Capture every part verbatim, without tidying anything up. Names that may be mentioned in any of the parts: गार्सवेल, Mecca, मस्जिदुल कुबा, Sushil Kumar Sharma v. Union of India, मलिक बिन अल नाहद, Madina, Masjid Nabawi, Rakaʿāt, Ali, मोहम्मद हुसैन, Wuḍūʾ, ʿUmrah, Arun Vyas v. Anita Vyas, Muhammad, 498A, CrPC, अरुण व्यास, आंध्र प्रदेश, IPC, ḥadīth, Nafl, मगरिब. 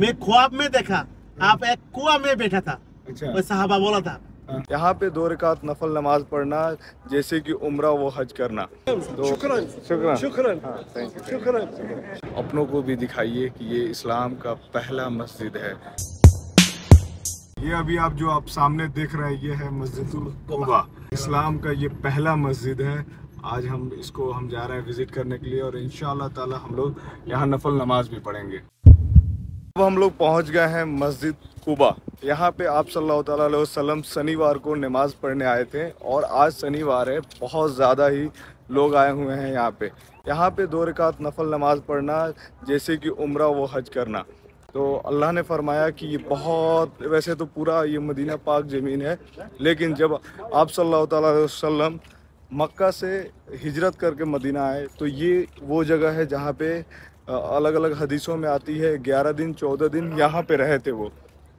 मैं ख्वाब में देखा आप एक कुआं में बैठा था। अच्छा। और सहाबा बोला था यहाँ पे दो रकात नफल नमाज पढ़ना जैसे कि उम्रा व हज करना। शुक्रान, शुक्रान, शुक्रान, हाँ, थैंक यू, शुक्रान। अपनों को भी दिखाइए कि ये इस्लाम का पहला मस्जिद है। ये अभी आप जो आप सामने देख रहे हैं ये है मस्जिदुल कुबा, इस्लाम का ये पहला मस्जिद है। आज हम इसको हम जा रहे हैं विजिट करने के लिए और इंशाल्लाह ताला हम लोग यहाँ नफल नमाज भी पढ़ेंगे। अब हम लोग पहुँच गए हैं मस्जिद कुबा। यहाँ पे आप सल्लल्लाहु अलैहि वसल्लम शनिवार को नमाज पढ़ने आए थे और आज शनिवार है, बहुत ज़्यादा ही लोग आए हुए हैं यहाँ पे। यहाँ पे दो रकात नफल नमाज पढ़ना जैसे कि उम्रा व हज करना। तो अल्लाह ने फरमाया कि ये बहुत, वैसे तो पूरा ये मदीना पाक ज़मीन है, लेकिन जब आप सल्लल्लाहु अलैहि वसल्लम मक्का से हिजरत करके मदीना आए तो ये वो जगह है जहाँ पे अलग अलग हदीसों में आती है ग्यारह दिन चौदह दिन यहाँ पे रहे थे वो।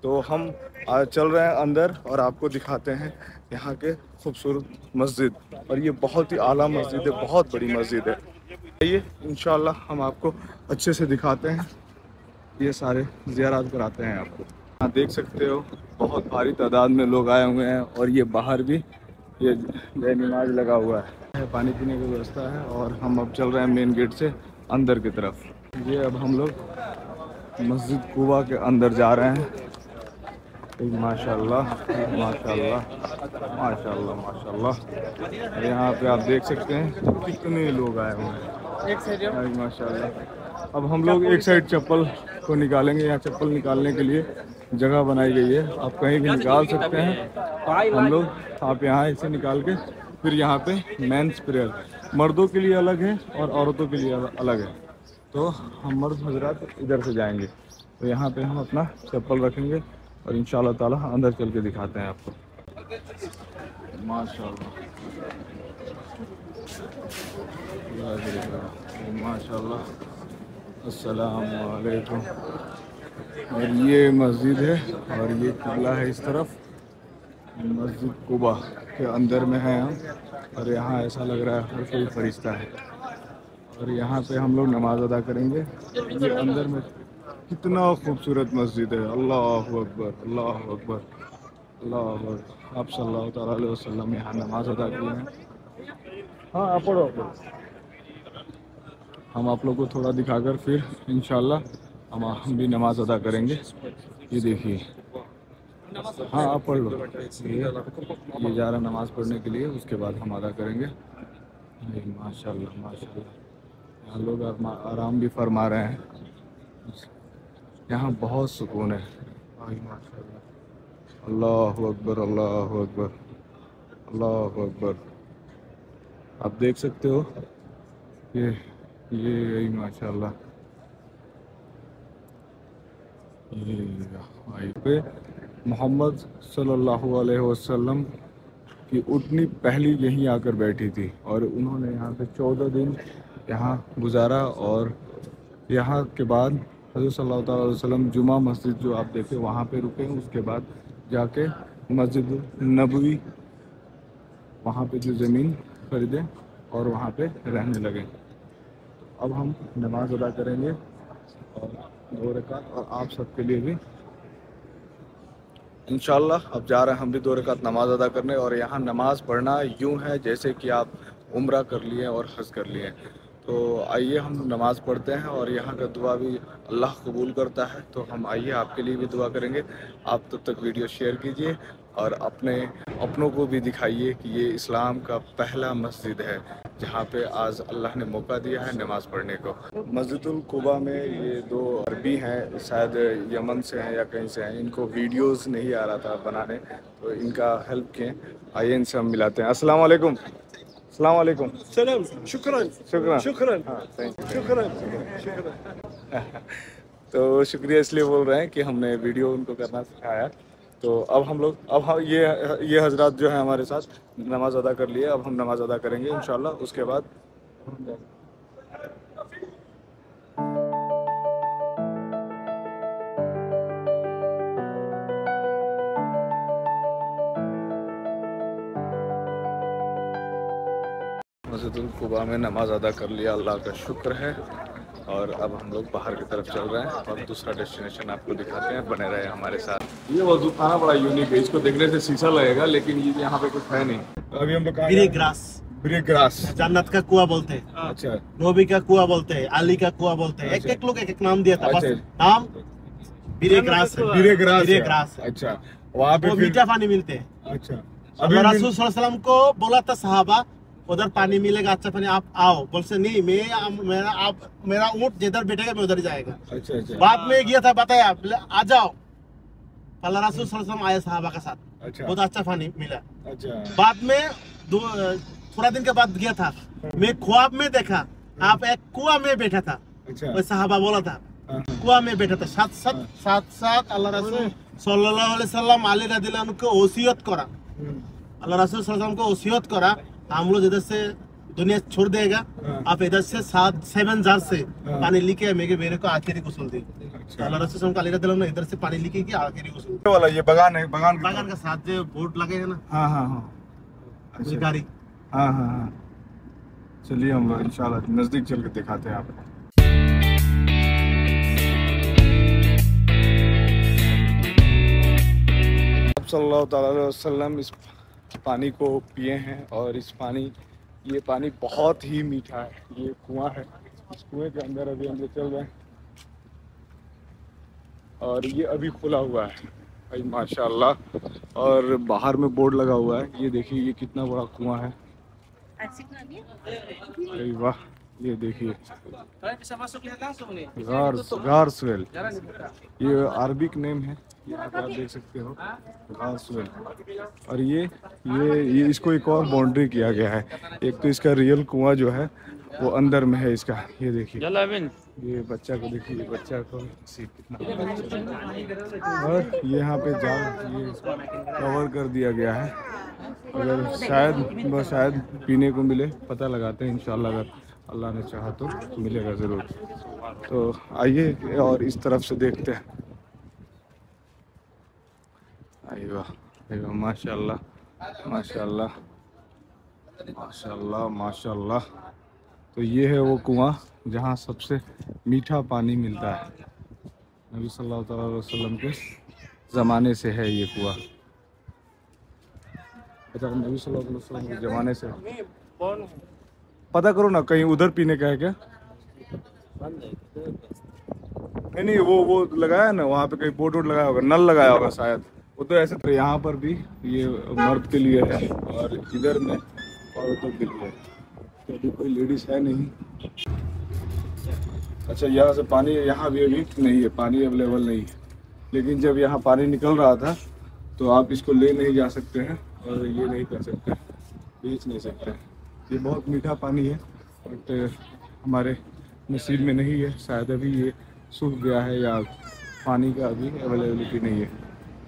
तो हम चल रहे हैं अंदर और आपको दिखाते हैं यहाँ के खूबसूरत मस्जिद। और ये बहुत ही आला मस्जिद है, बहुत बड़ी मस्जिद है। आइए इंशाल्लाह हम आपको अच्छे से दिखाते हैं, ये सारे ज़ियारत कराते हैं आपको। यहाँ देख सकते हो बहुत भारी तादाद में लोग आए हुए हैं और ये बाहर भी ये जय नमाज लगा हुआ है, पानी पीने की व्यवस्था है। और हम अब चल रहे हैं मेन गेट से अंदर की तरफ। ये अब हम लोग मस्जिद कुबा के अंदर जा रहे हैं। माशाल्लाह माशाल्लाह माशाल्लाह माशाल्लाह, यहाँ पे आप देख सकते हैं कितने लोग आए हुए हैं माशाल्लाह। अब हम लोग एक साइड चप्पल को निकालेंगे, यहाँ चप्पल निकालने के लिए जगह बनाई गई है, आप कहीं भी निकाल सकते हैं। हम लोग आप यहाँ इसे निकाल के फिर यहाँ पे मेंस प्रेयर मर्दों के लिए अलग है और औरतों के लिए अलग है। तो हम मर्द हजरात इधर से जाएंगे, तो यहाँ पे हम अपना चप्पल रखेंगे और इंशाल्लाह ताला अंदर चल के दिखाते हैं आपको। माशाल्लाह माशाल्लाह, अस्सलामु अलैकुम। और ये मस्जिद है और ये किला है इस तरफ, मस्जिद कुबा के अंदर में है हम। और यहाँ ऐसा लग रहा है हर कोई फरिश्ता है। और यहाँ पे हम लोग नमाज अदा करेंगे। ये अंदर में कितना खूबसूरत मस्जिद है, अल्लाह अकबर अल्लाह अकबर अल्लाह अकबर। आप सल्लल्लाहु तआला अलैहि वसल्लम यहाँ नमाज अदा किए हैं। हाँ आप पढ़ो, हम आप लोग को थोड़ा दिखाकर फिर इंशाल्लाह हम हम भी नमाज अदा करेंगे। ये देखिए, हाँ आप पढ़ लो। ये ये जा रहा नमाज पढ़ने के लिए, उसके बाद हम अदा करेंगे। माशाल्लाह माशाल्लाह, यहाँ लोग आराम भी फरमा रहे हैं, यहाँ बहुत सुकून है। अल्लाह अकबर अल्लाह अकबर अल्लाह अकबर, आप देख सकते हो ये ये माशाल्लाह। पे मोहम्मद सल्लल्लाहु अलैहि वसल्लम की उतनी पहली यहीं आकर बैठी थी और उन्होंने यहाँ पे चौदह दिन यहाँ गुजारा। और यहाँ के बाद हज़रत सल्लल्लाहु अलैहि वसल्लम जुमा मस्जिद जो आप देखे वहाँ पे रुके, उसके बाद जाके मस्जिद नबवी वहाँ पे जो ज़मीन खरीदें और वहाँ पे रहने लगे। अब हम नमाज अदा करेंगे और दो रकात, और आप सबके लिए भी इंशाल्लाह। अब जा रहे हैं हम भी दो रकात नमाज अदा करने। और यहाँ नमाज पढ़ना यूँ है जैसे कि आप उम्रा कर लिए और हज कर लिए। तो आइए हम नमाज़ पढ़ते हैं और यहाँ का दुआ भी अल्लाह कबूल करता है। तो हम आइए आपके लिए भी दुआ करेंगे। आप तब तक वीडियो शेयर कीजिए और अपने अपनों को भी दिखाइए कि ये इस्लाम का पहला मस्जिद है जहाँ पे आज अल्लाह ने मौका दिया है नमाज़ पढ़ने को। मस्जिदुल कुबा में ये दो अरबी हैं, शायद यमन से हैं या कहीं से हैं, इनको वीडियोस नहीं आ रहा था बनाने, तो इनका हेल्प किए। आइए इनसे हम मिलाते हैं। अस्सलाम वालेकुम, अस्सलामु अलैकुम। सलाम, शुक्रान शुक्रान शुक्रान, हाँ थैंक यू, शुक्रान शुक्रान। तो शुक्रिया इसलिए बोल रहे हैं कि हमने वीडियो उनको करना सिखाया। तो अब हम लोग अब हम ये ये हजरात जो है हमारे साथ नमाज अदा कर लिए। अब हम नमाज अदा करेंगे इंशाल्लाह, उसके बाद मस्जिदुल कुबा में नमाज अदा कर लिया। अल्लाह का शुक्र है। और अब हम लोग बाहर की तरफ चल रहे हैं और दूसरा डेस्टिनेशन आपको दिखाते हैं, बने रहे हमारे साथ। ये वज़ूखाना बड़ा यूनिक है, इसको देखने से शीशा लगेगा लेकिन ये यहाँ पे कुछ है नहीं। अभी हम लोग ग्रे ग्रास ब्रेक ग्रास जन्नत का कुआं बोलते हैं, अच्छा नबी का कुआं बोलते हैं, अली का कुआं बोलते हैं, एक एक लोग एक एक नाम दिया था, बस नाम break grass break grass break grass. अच्छा वहाँ पे मीठा पानी मिलते हैं। अच्छा अभी रसूल सल्लल्लाहु अलैहि वसल्लम को बोला था सहाबा उधर पानी मिलेगा अच्छा पानी, आप आओ, बोलते नहीं मैं मेरा आप मेरा ऊँट जिधर बैठेगा मैं उधर जाएगा। बाद में गया था बताया आ जाओ, अल्लाह रसूल सल्लल्लाहु अलैहि वसल्लम आया सहाबा के साथ, बहुत अच्छा पानी मिला। बाद में दो थोड़ा दिन के बाद गया था, मैं ख्वाब में देखा आप एक कुआ में बैठा था। अच्छा। सहाबा बोला था कुआ में बैठा था, साथ साथ साथ साथ अल्लाह रसूल सल्लल्लाहु अलैहि वसल्लम अली रदियल्लाहु अन्हु को वसीयत करा, अल्लाह रसूल सल्लल्लाहु अलैहि वसल्लम को वसीयत करा हम लोग इधर से दुनिया छोड़ देगा, आप इधर से सात सेवन जार से पानी लेके मेरे मेरे को आखिरी गुसल दे। अल्लाह रसूल सल्लल्लाहु अलैहि वसल्लम ने इधर से पानी लेके की आखिरी गुसल वाला ये बगान है, बगान बगान के साथ जो बोर्ड लगे है ना। हाँ हाँ हाँ हाँ हाँ हाँ चलिए हम लोग इंशाल्लाह नज़दीक चल के दिखाते हैं आपको। आप सल्लल्लाहु अलैहि वसल्लम इस पानी को पिए हैं और इस पानी ये पानी बहुत ही मीठा है। ये कुआं है, इस कुएं के अंदर अभी हम लोग चल रहे हैं और ये अभी खुला हुआ है भाई माशाल्लाह, और बाहर में बोर्ड लगा हुआ है। ये देखिए ये कितना बड़ा कुआं है, अरे वाह ये देखिए गार्स गार्सवेल, ये अरबिक नेम है, ये आप देख सकते हो गार्सवेल। और ये ये ये इसको एक और बाउंड्री किया गया है, एक तो इसका रियल कुआं जो है वो अंदर में है इसका। ये देखिए ये बच्चा को देखिए बच्चा को और यहाँ पे जाल ये कवर कर दिया गया है, अगर शायद बस शायद पीने को मिले, पता लगाते हैं इंशाल्लाह अगर अल्लाह ने चाहा तो मिलेगा ज़रूर। तो आइए और इस तरफ से देखते हैं। आइए वाह आइए वाह माशाल्लाह माशाल्लाह माशाल्लाह माशाल्लाह। तो ये है वो कुआं जहाँ सबसे मीठा पानी मिलता है, नबी सल्लल्लाहु अलैहि वसल्लम के ज़माने से है ये कुआं, पता नबी सल्लल्लाहु अलैहि वसल्लम के ज़माने से। पता करो ना कहीं उधर पीने का है क्या? नहीं नहीं वो वो लगाया ना वहाँ पे कहीं बोर्ड वोट लगाया होगा, नल लगाया होगा शायद उधर ऐसे। तो यहाँ पर भी ये मर्द के लिए है और इधर में औरतों के लिए है, अभी कोई लेडीज है नहीं। अच्छा यहाँ से पानी यहाँ भी अभी नहीं है, पानी अवेलेबल नहीं है, लेकिन जब यहाँ पानी निकल रहा था तो आप इसको ले नहीं जा सकते हैं और ये नहीं कर सकते, बेच नहीं सकते। ये बहुत मीठा पानी है बट हमारे मस्जिद में नहीं है, शायद अभी ये सूख गया है या पानी का अभी अवेलेबिलिटी नहीं है।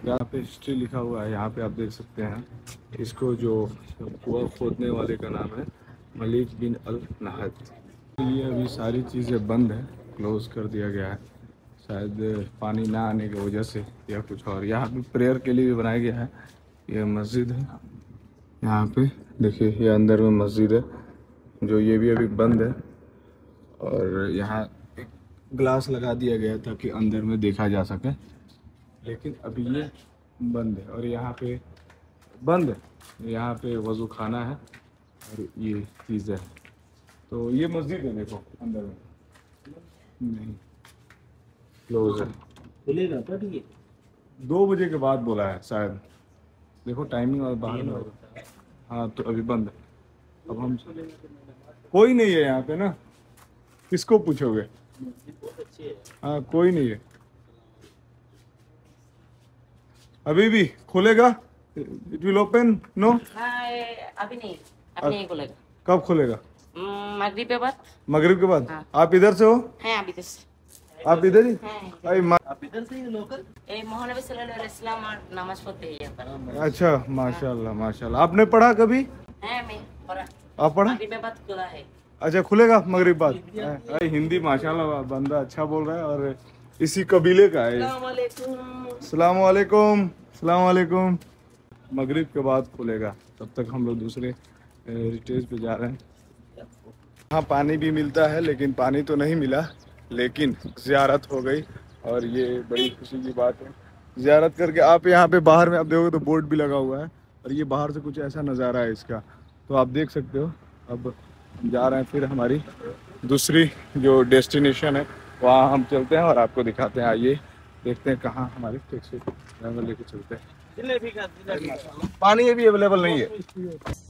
यहाँ पे हिस्ट्री लिखा हुआ है, यहाँ पे आप देख सकते हैं, इसको जो कुआं खोदने वाले का नाम है मलिक बिन अल नाहद। ये अभी सारी चीज़ें बंद है, क्लोज़ कर दिया गया है शायद पानी ना आने की वजह से या कुछ और। यहाँ पे प्रेयर के लिए भी बनाया गया है, ये मस्जिद है यहाँ पे देखिए, ये अंदर में मस्जिद है जो ये भी अभी बंद है और यहाँ एक ग्लास लगा दिया गया ताकि अंदर में देखा जा सके, लेकिन अभी ये बंद है। और यहाँ पे बंद है, यहाँ पे वज़ू खाना है और ये चीज़ है। तो ये मस्जिद है देखो अंदर में नहीं क्लोज है, खुलेगा पर ये दो बजे के बाद बोला है शायद, देखो टाइमिंग और बाहर में होगा। हाँ तो अभी बंद है, अब हम कोई नहीं है यहाँ पे ना, किसको पूछोगे? हाँ कोई नहीं है अभी भी, खुलेगा इट विल ओपन नो अभी नहीं नहीं खुलेगा। कब खुलेगा? मगरिब के बाद। मगरिब के बाद? हाँ। आप इधर से हो? हाँ, आप इधर से। आप इधर ही? हाँ। आप इधर से ही लोकल? ए मोहम्मद सल्लल्लाहु अलैहि वसल्लम और नमाज पढ़ते हैं यहाँ पर। अच्छा माशाल्लाह माशाल्लाह। आपने पढ़ा कभी? हाँ मैं पढ़ा। आप पढ़ा? मगरिब के बाद खुला है। अच्छा खुलेगा मगरिब बाद। हिंदी माशाल्लाह बंदा अच्छा बोल रहा है और इसी कबीले का है। अस्सलाम वालेकुम अस्सलाम वालेकुम। मगरिब के बाद खुलेगा, तब तक हम लोग दूसरे हेरिटेज पे जा रहे हैं। हाँ पानी भी मिलता है लेकिन पानी तो नहीं मिला, लेकिन ज़ियारत हो गई और ये बड़ी खुशी की बात है। ज़ियारत करके आप यहाँ पे बाहर में आप देखोगे तो बोर्ड भी लगा हुआ है और ये बाहर से कुछ ऐसा नज़ारा है इसका, तो आप देख सकते हो। अब हम जा रहे हैं, फिर हमारी दूसरी जो डेस्टिनेशन है वहाँ हम चलते हैं और आपको दिखाते हैं। आइए देखते हैं कहाँ हमारे टैक्सी ड्राइवर लेके चलते हैं। पानी अभी अवेलेबल नहीं है।